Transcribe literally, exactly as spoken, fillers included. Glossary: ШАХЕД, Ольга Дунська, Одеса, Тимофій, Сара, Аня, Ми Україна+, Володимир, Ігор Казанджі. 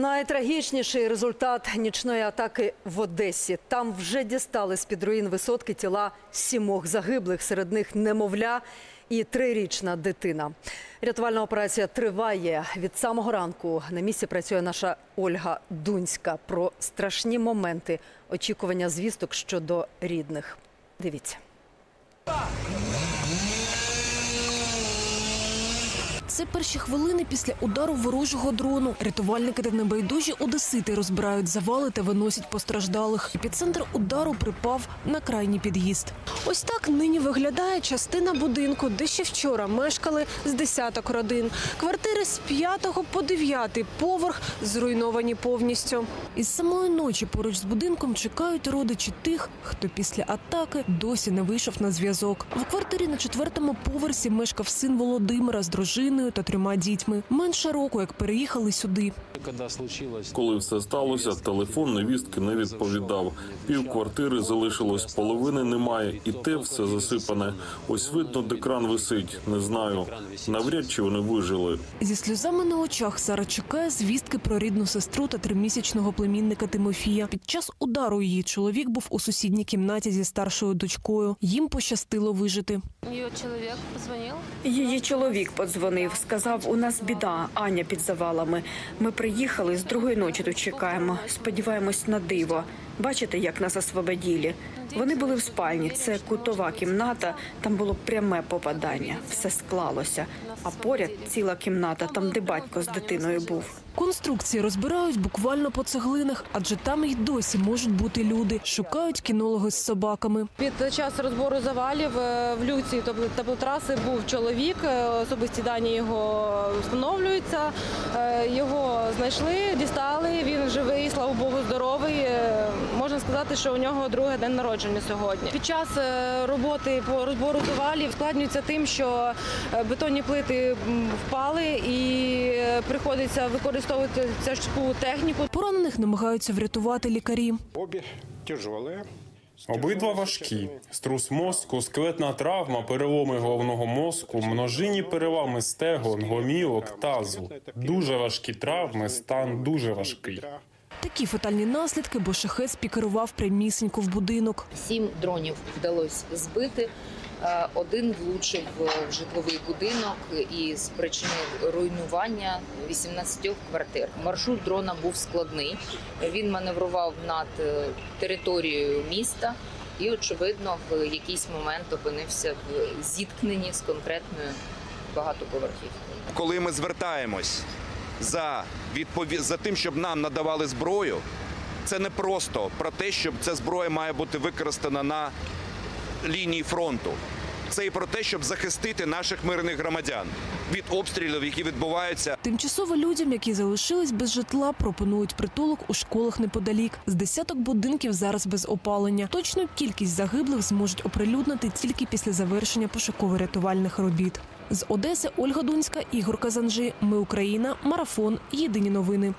Найтрагічніший результат нічної атаки в Одесі. Там вже дістали з-під руїн висотки тіла сімох загиблих, серед них немовля і трирічна дитина. Рятувальна операція триває. Від самого ранку на місці працює наша Ольга Дунська. Про страшні моменти очікування звісток щодо рідних. Дивіться. Це перші хвилини після удару ворожого дрону. Рятувальники та небайдужі одесити розбирають завали та виносять постраждалих. Епіцентр удару припав на крайній під'їзд. Ось так нині виглядає частина будинку, де ще вчора мешкали з десяток родин. Квартири з п'ятого по дев'ятий поверх зруйновані повністю. Із самої ночі поруч з будинком чекають родичі тих, хто після атаки досі не вийшов на зв'язок. В квартирі на четвертому поверсі мешкав син Володимира з дружиною та трьома дітьми. Менше року, як переїхали сюди. Коли все сталося, телефон невістки не відповідав. Пів квартири залишилось, половини немає, і те все засипане. Ось видно, де кран висить. Не знаю, навряд чи вони вижили. Зі сльозами на очах Сара чекає звістки про рідну сестру та тримісячного племінника Тимофія. Під час удару її чоловік був у сусідній кімнаті зі старшою дочкою. Їм пощастило вижити. Її чоловік подзвонив. Сказав, у нас біда, Аня під завалами. Ми приїхали, з другої ночі тут чекаємо. Сподіваємось на диво. Бачите, як нас освободили? Вони були в спальні, це кутова кімната, там було пряме попадання. Все склалося. А поряд ціла кімната, там де батько з дитиною був. Конструкції розбирають буквально по цеглинах, адже там й досі можуть бути люди. Шукають кінологи з собаками. Під час розбору завалів в люці теплотраси був чоловік, особисті дані його встановлюються. Його знайшли, дістали, він живий, слава Богу, здоровий. Можна сказати, що у нього другий день народження сьогодні. Під час роботи по розбору завалів складнюється тим, що бетонні плити впали і приходиться використовувати тяжку техніку. Поранених намагаються врятувати лікарі. Обидва важкі. Струс мозку, скелетна травма, переломи головного мозку, множинні перелами стегон, гомілок, тазу. Дуже важкі травми, стан дуже важкий. Такі фатальні наслідки, бо ШАХЕД спікерував прямісінько в будинок. Сім дронів вдалося збити. Один влучив в житловий будинок і спричинив руйнування вісімнадцяти квартир. Маршрут дрона був складний, він маневрував над територією міста і, очевидно, в якийсь момент опинився в зіткненні з конкретною багатоповерхівкою. Коли ми звертаємось за, відпові... за тим, щоб нам надавали зброю, це не просто про те, щоб ця зброя має бути використана на лінії фронту. Це і про те, щоб захистити наших мирних громадян від обстрілів, які відбуваються. Тимчасово людям, які залишились без житла, пропонують притулок у школах неподалік. З десяток будинків зараз без опалення. Точну кількість загиблих зможуть оприлюднити тільки після завершення пошуково-рятувальних робіт. З Одеси Ольга Дунська, Ігор Казанджі. Ми Україна. Марафон. Єдині новини.